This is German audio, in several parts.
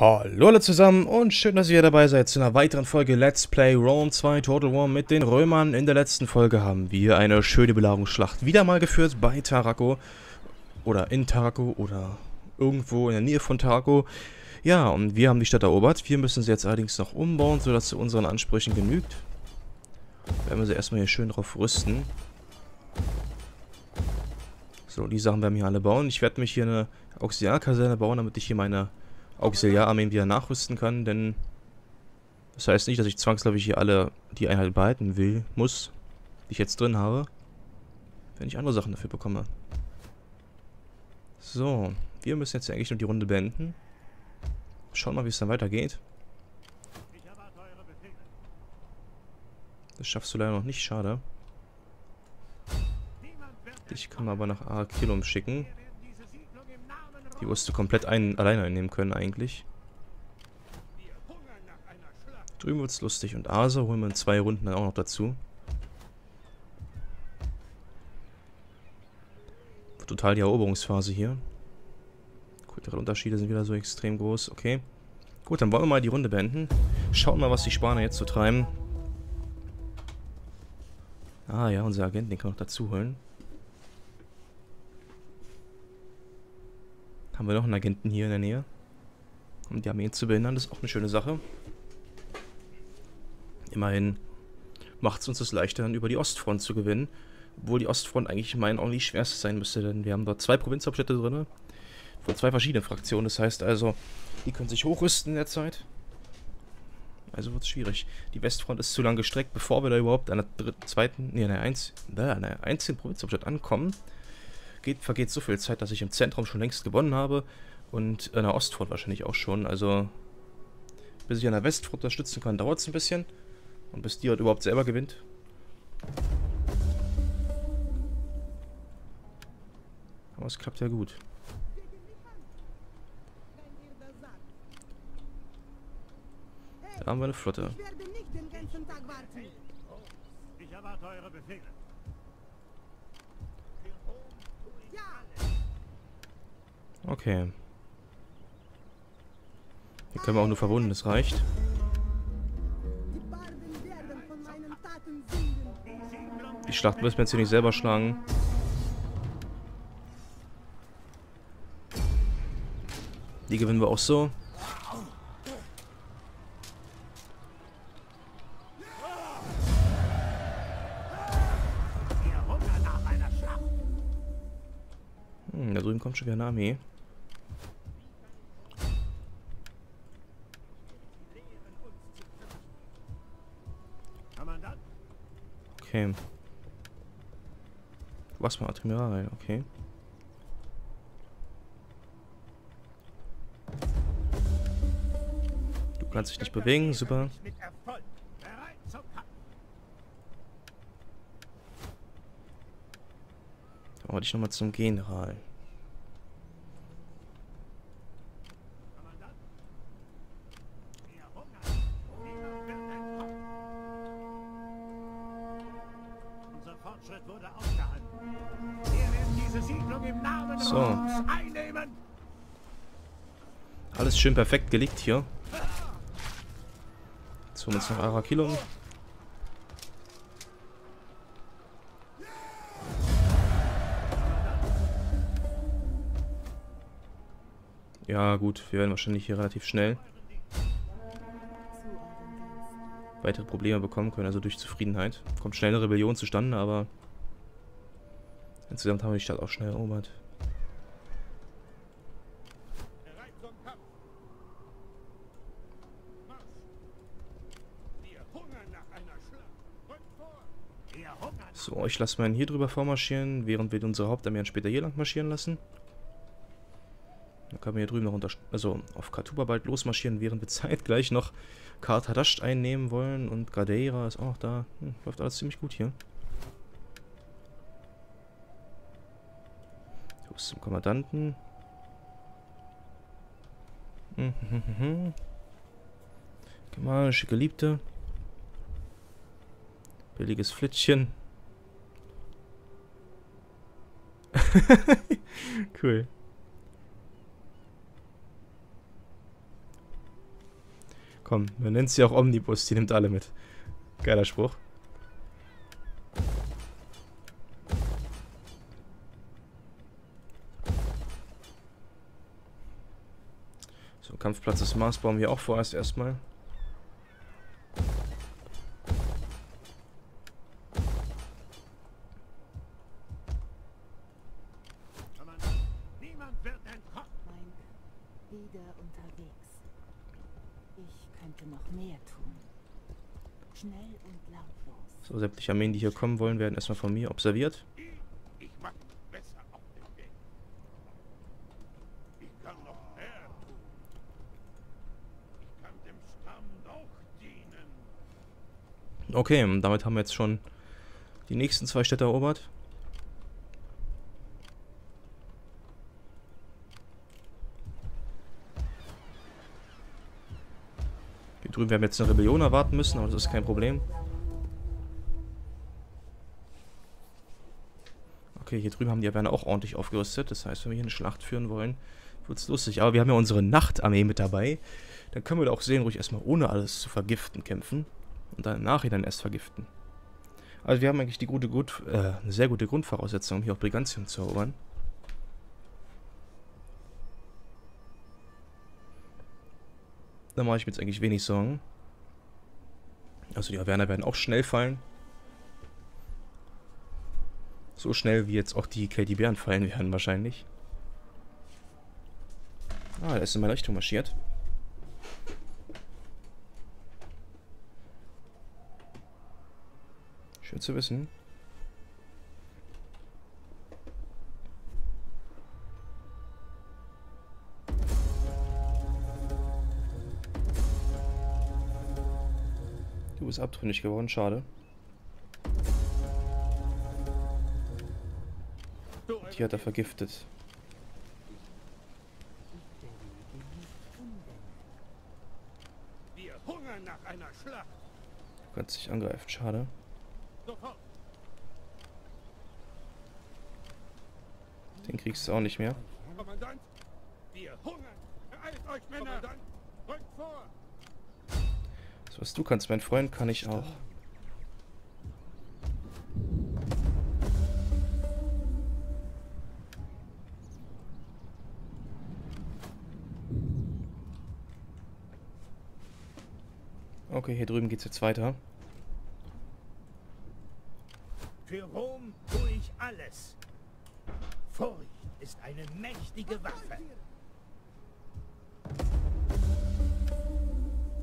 Hallo alle zusammen und schön, dass ihr wieder dabei seid zu einer weiteren Folge Let's Play Rome 2 Total War mit den Römern. In der letzten Folge haben wir eine schöne Belagerungsschlacht wieder mal geführt bei Tarraco oder in Tarraco oder irgendwo in der Nähe von Tarraco. Ja, und wir haben die Stadt erobert. Wir müssen sie jetzt allerdings noch umbauen, sodass sie unseren Ansprüchen genügt. Werden wir sie erstmal hier schön drauf rüsten. So, die Sachen werden wir hier alle bauen. Ich werde mich hier eine Auxiliarkaserne bauen, damit ich hier meine Auxiliararmeen wieder nachrüsten kann, denn das heißt nicht, dass ich zwangsläufig hier alle die Einheit behalten will, muss, die ich jetzt drin habe, wenn ich andere Sachen dafür bekomme. So, wir müssen jetzt eigentlich nur die Runde beenden. Schauen mal, wie es dann weitergeht. Das schaffst du leider noch nicht, schade. Dich kann man aber nach A Killum schicken. Die wirst du komplett alleine einnehmen können eigentlich. Drüben wird's lustig. Und Asa holen wir in 2 Runden dann auch noch dazu. Total die Eroberungsphase hier. Kulturelle Unterschiede sind wieder so extrem groß. Okay. Gut, dann wollen wir mal die Runde beenden. Schaut mal, was die Spanier jetzt so treiben. Ah ja, unser Agent, den kann ich noch dazu holen. Haben wir noch einen Agenten hier in der Nähe, um die Armee zu behindern, das ist auch eine schöne Sache. Immerhin macht es uns das leichter, dann über die Ostfront zu gewinnen, obwohl die Ostfront eigentlich in meinen Augen die schwerste sein müsste, denn wir haben dort 2 Provinzhauptstädte drin, von 2 verschiedenen Fraktionen, das heißt also, die können sich hochrüsten in der Zeit, also wird es schwierig. Die Westfront ist zu lang gestreckt, bevor wir da überhaupt an der 1. Provinzhauptstadt ankommen. Vergeht so viel Zeit, dass ich im Zentrum schon längst gewonnen habe und an der Ostfront wahrscheinlich auch schon. Also, bis ich an der Westfront unterstützen kann, dauert es ein bisschen. Und bis die dort überhaupt selber gewinnt. Aber es klappt ja gut. Da haben wir eine Flotte. Ich erwarte eure Befehle. Okay. Hier können wir auch nur verwunden, das reicht. Die Schlacht müssen wir jetzt hier nicht selber schlagen. Die gewinnen wir auch so. Da drüben kommt schon wieder eine Armee. Okay. Was mal Admiral, okay. Du kannst dich nicht bewegen, super. Da wollte ich nochmal zum General. So. Alles schön perfekt gelegt hier. Jetzt holen wir uns noch Arakilo. Ja gut, wir werden wahrscheinlich hier relativ schnell weitere Probleme bekommen können, also durch Zufriedenheit. Kommt schnell eine Rebellion zustande, aber insgesamt haben wir die Stadt auch schnell erobert. So, ich lasse meinen hier drüber vormarschieren, während wir unsere Hauptarmee später hier lang marschieren lassen. Dann können wir hier drüben noch auf Kartuba bald losmarschieren, während wir zeitgleich noch Qart Hadasht einnehmen wollen. Und Gardeira ist auch noch da. Läuft alles ziemlich gut hier. Zum Kommandanten. Germanische Geliebte. Billiges Flittchen. Cool. Komm, man nennt sie auch Omnibus, die nimmt alle mit. Geiler Spruch. So, Kampfplatz ist Marsbaum hier auch vorerst erstmal. So, sämtliche Armeen, die hier kommen wollen, werden erstmal von mir observiert. Okay, und damit haben wir jetzt schon die nächsten zwei Städte erobert. Hier drüben werden wir jetzt eine Rebellion erwarten müssen, aber das ist kein Problem. Okay, hier drüben haben die Arverner auch ordentlich aufgerüstet. Das heißt, wenn wir hier eine Schlacht führen wollen, wird es lustig. Aber wir haben ja unsere Nachtarmee mit dabei. Dann können wir da auch sehen, ruhig erstmal ohne alles zu vergiften kämpfen. Und dann im Nachhinein erst vergiften. Also wir haben eigentlich die eine sehr gute Grundvoraussetzung, um hier auch Brigantium zu erobern. Da mache ich mir jetzt eigentlich wenig Sorgen. Also die Arverner werden auch schnell fallen. So schnell wie jetzt auch die Keltiberen fallen werden wahrscheinlich. Ah, der ist in meine Richtung marschiert. Schön zu wissen. Du bist abtrünnig geworden, schade. Die hat er vergiftet. Wir hungern nach einer Schlacht. Du kannst dich angreifen, schade. Den kriegst du auch nicht mehr. Kommandant, wir hungern. Beeilt euch, Männer. Rückt vor. So, was du kannst, mein Freund, kann ich auch. Okay, hier drüben geht's jetzt weiter. Für Rom tue ich alles. Furcht ist eine mächtige Waffe.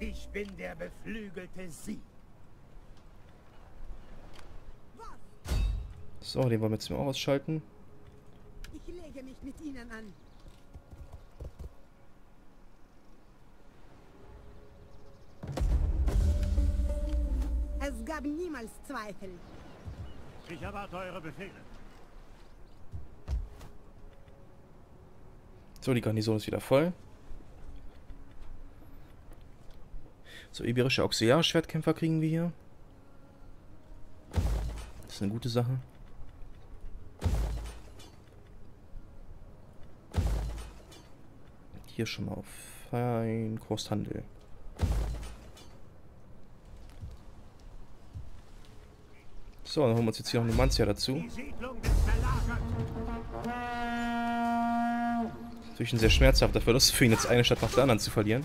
Ich bin der beflügelte Sieg. So, den wollen wir jetzt mal ausschalten. Ich lege mich mit Ihnen an. Es gab niemals Zweifel. Ich erwarte eure Befehle. So, die Garnison ist wieder voll. So, iberische Auxiliarschwertkämpfer kriegen wir hier. Das ist eine gute Sache. Hier schon mal auf ein Großhandel. So, dann holen wir uns jetzt hier noch Numancia dazu. Natürlich ein sehr schmerzhafter Verlust für ihn, jetzt eine Stadt nach der anderen zu verlieren.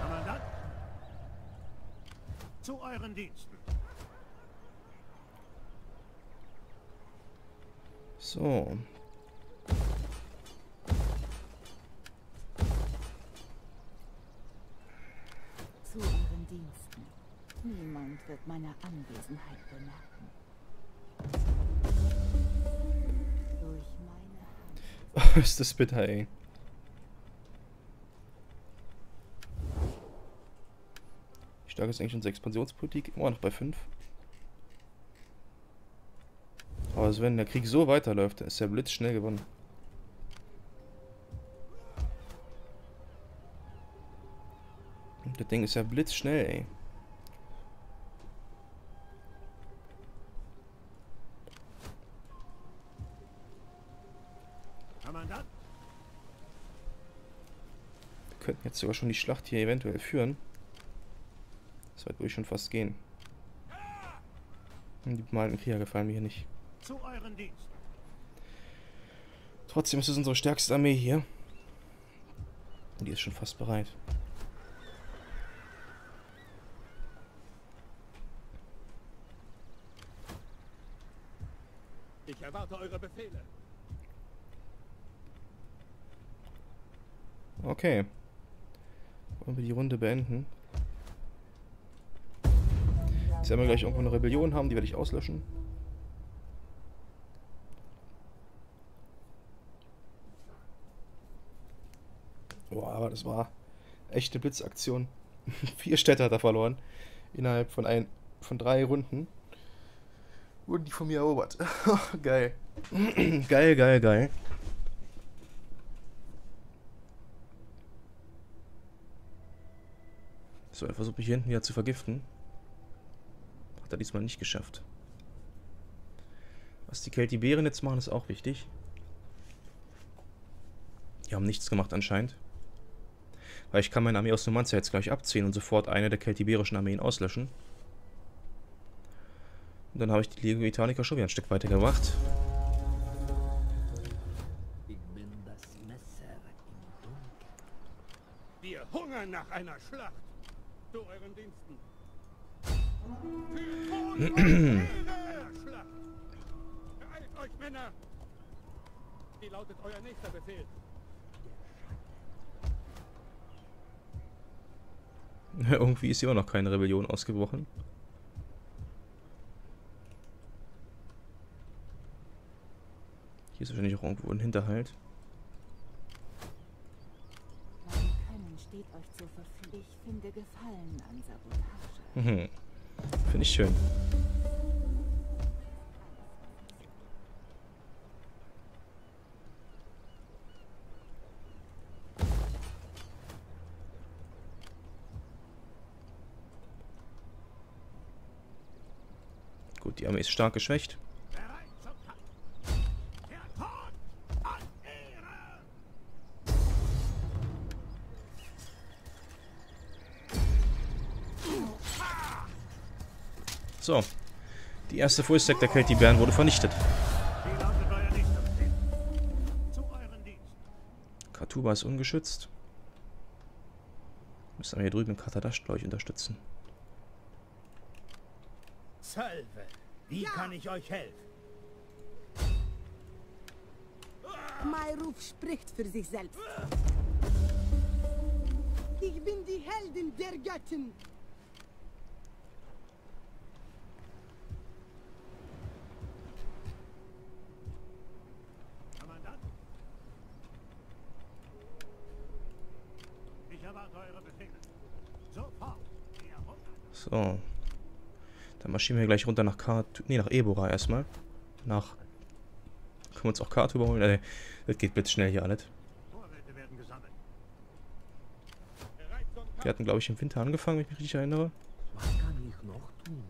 Kommandant, zu euren Diensten. So. Niemand wird meiner Anwesenheit bemerken. Durch meine Hand. Oh, ist das bitter, ey. Wie stark ist eigentlich unsere Expansionspolitik? Immer noch bei 5. Aber also wenn der Krieg so weiterläuft, dann ist der Blitz schnell gewonnen. Das Ding ist ja blitzschnell, ey. könnten jetzt sogar schon die Schlacht hier eventuell führen. So weit würde ich schon fast gehen. Die bemalten Krieger gefallen mir hier nicht. Zu euren Diensten. Trotzdem ist es unsere stärkste Armee hier. Und die ist schon fast bereit. Ich erwarte eure Befehle. Okay. Wollen wir die Runde beenden? Jetzt werden wir gleich irgendwo eine Rebellion haben, die werde ich auslöschen. Boah, aber das war echte Blitzaktion. 4 Städte hat er verloren. Innerhalb von 3 Runden wurden die von mir erobert. Geil. Geil, geil, geil. So, er versucht mich hier hinten wieder zu vergiften. Hat er diesmal nicht geschafft. Was die Keltiberen jetzt machen, ist auch wichtig. Die haben nichts gemacht anscheinend. Weil ich kann meine Armee aus Numancia jetzt gleich abziehen und sofort eine der keltiberischen Armeen auslöschen. Und dann habe ich die Liguritaniker schon wieder ein Stück weiter gemacht. Wir hungern nach einer Schlacht. Zu euren Diensten. Beeilt euch, Männer! Wie lautet euer nächster Befehl? Irgendwie ist immer noch keine Rebellion ausgebrochen. Hier ist wahrscheinlich auch irgendwo ein Hinterhalt. Mein Können steht euch zur Verfügung. Ich finde Gefallen an Sabotage. Finde ich schön. Gut, die Armee ist stark geschwächt. So, die erste Fullstack der Keltiberen wurde vernichtet. Kartuba ist ungeschützt. Müssen wir hier drüben in Qart Hadasht, glaube ich, unterstützen. Salve, wie kann ich euch helfen? Mein Ruf spricht für sich selbst. Ich bin die Heldin der Göttin. So. Dann marschieren wir gleich runter nach nach Ebora erstmal. Können wir uns auch Kartuba holen? Nee, das geht blitzschnell hier alles. Wir hatten, glaube ich, im Winter angefangen, wenn ich mich richtig erinnere. Was kann ich noch tun?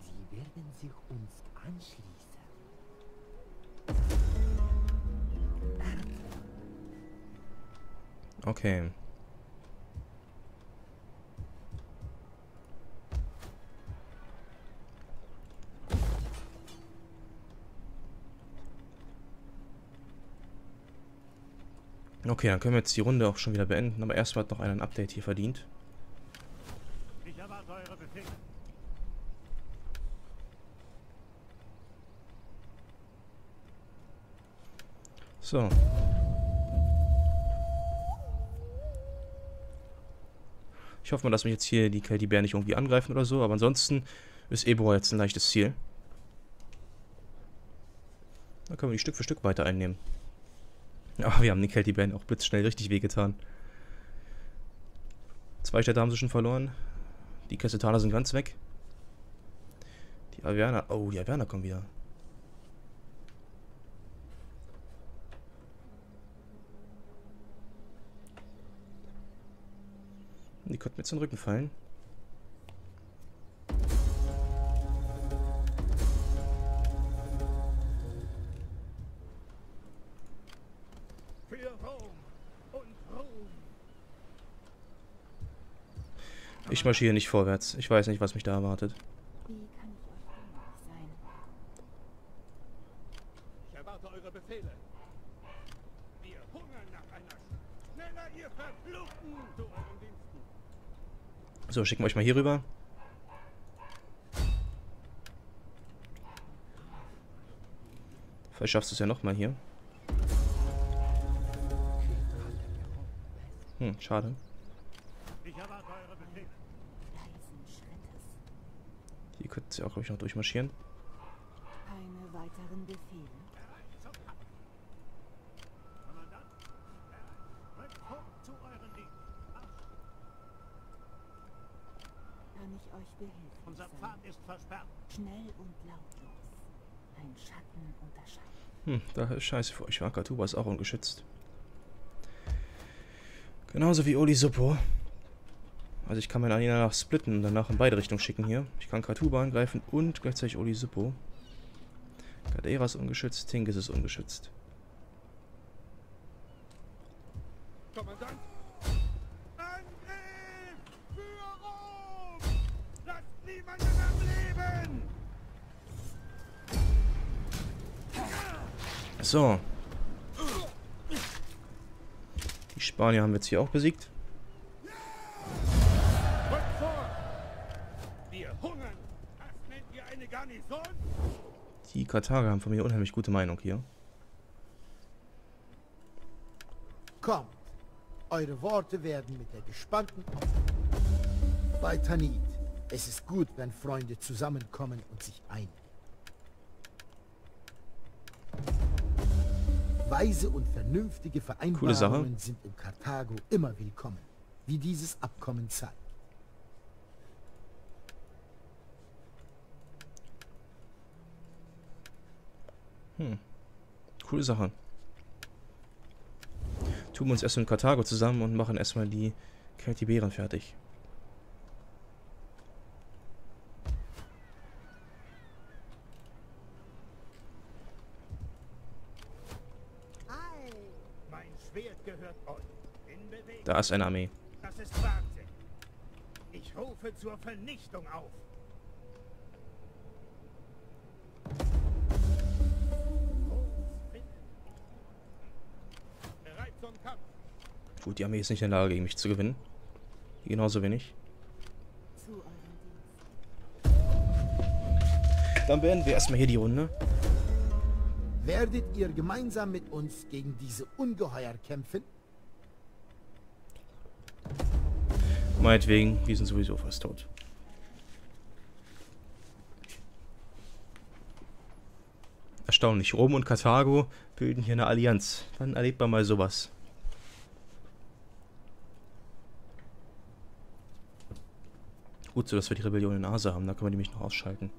Sie werden sich uns anschließen. Okay. Okay, dann können wir jetzt die Runde auch schon wieder beenden, aber erstmal hat noch einer ein Update hier verdient. Ich erwarte eure Befehle. So. Ich hoffe mal, dass mich jetzt hier die Keltiberen nicht irgendwie angreifen oder so, aber ansonsten ist Ebora jetzt ein leichtes Ziel. Dann können wir die Stück für Stück weiter einnehmen. Aber wir haben den Keltiberen auch blitzschnell richtig wehgetan. 2 Städte haben sie schon verloren. Die Kassetaner sind ganz weg. Die Arverne. Oh, die Arverne kommen wieder. Die könnten mir jetzt in den Rücken fallen. Ich marschiere nicht vorwärts. Ich weiß nicht, was mich da erwartet. So, schicken wir euch mal hier rüber. Vielleicht schaffst du es ja nochmal hier. Hm, schade. Hier könnten sie auch, glaube ich, noch durchmarschieren. Keine weiteren Befehle. Kann ich euch behilfen? Unser Pfad ist versperrt. Schnell und lautlos. Ein Schatten unter Schatten. Hm, da ist Scheiße für euch. Kartuba ist auch ungeschützt. Genauso wie Olisipo. Also ich kann meinen Anhänger danach splitten und danach in beide Richtungen schicken hier. Ich kann Kartuba angreifen und gleichzeitig Olisipo. Cadeira ist ungeschützt, Tingis ist ungeschützt. Kommandant! Angriff! Für Rom! Lasst niemanden am Leben! So. Die Spanier haben wir jetzt hier auch besiegt. Die Karthager haben von mir unheimlich gute Meinung hier. Kommt, eure Worte werden mit der gespannten Aufmerksamkeit. Bei Tanit, es ist gut, wenn Freunde zusammenkommen und sich einigen. Weise und vernünftige Vereinbarungen sind in Karthago immer willkommen, wie dieses Abkommen zeigt. Hm. Coole Sache. Tun wir uns erstmal in Karthago zusammen und machen erstmal die Keltiberen fertig. Mein Schwert gehört euch. In Bewegung. Da ist eine Armee. Das ist Wahnsinn. Ich rufe zur Vernichtung auf. Gut, die Armee ist nicht in der Lage, gegen mich zu gewinnen. Genauso wenig. Dann beenden wir erstmal hier die Runde. Werdet ihr gemeinsam mit uns gegen diese Ungeheuer kämpfen? Meinetwegen, die sind sowieso fast tot. Erstaunlich, Rom und Karthago bilden hier eine Allianz. Wann erlebt man mal sowas? Gut so, dass wir die Rebellion in Asa haben, da können wir nämlich noch ausschalten.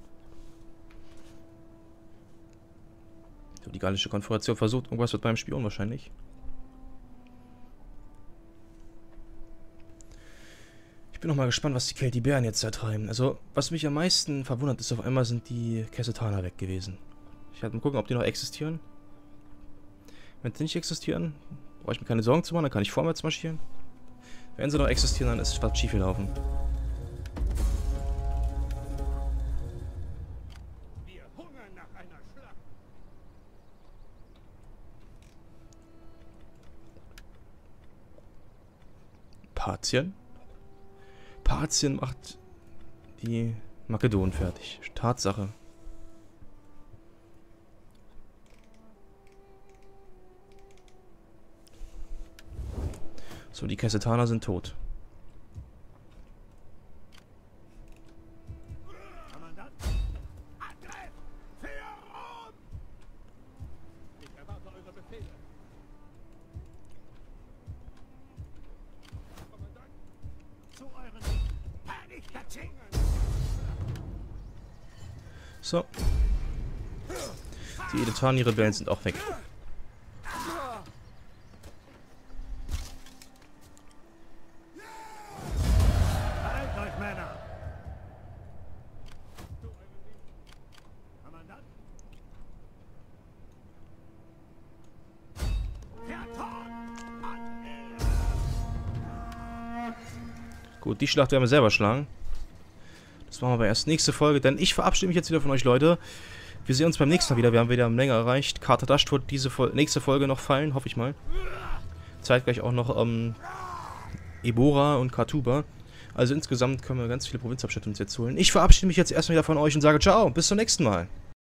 So, die gallische Konföderation versucht irgendwas mit meinem Spion wahrscheinlich. Ich bin nochmal gespannt, was die Keltiberen jetzt da treiben. Also, was mich am meisten verwundert ist, auf einmal sind die Kassetaner weg gewesen. Ich werde mal gucken, ob die noch existieren. Wenn sie nicht existieren, brauche ich mir keine Sorgen zu machen, dann kann ich vorwärts marschieren. Wenn sie noch existieren, dann ist was schiefgelaufen. Partien. Partien macht die Makedonen fertig. Tatsache. So, die Kassetaner sind tot. So. Die Edetani-Rebellen sind auch weg. Gut, die Schlacht werden wir selber schlagen. Das machen wir aber erst nächste Folge, denn ich verabschiede mich jetzt wieder von euch, Leute. Wir sehen uns beim nächsten Mal wieder. Wir haben wieder eine Menge erreicht. Qart Hadasht wird diese nächste Folge noch fallen, hoffe ich mal. Zeitgleich auch noch Ebora und Kartuba. Also insgesamt können wir ganz viele Provinzabschnitte uns jetzt holen. Ich verabschiede mich jetzt erstmal wieder von euch und sage ciao, bis zum nächsten Mal.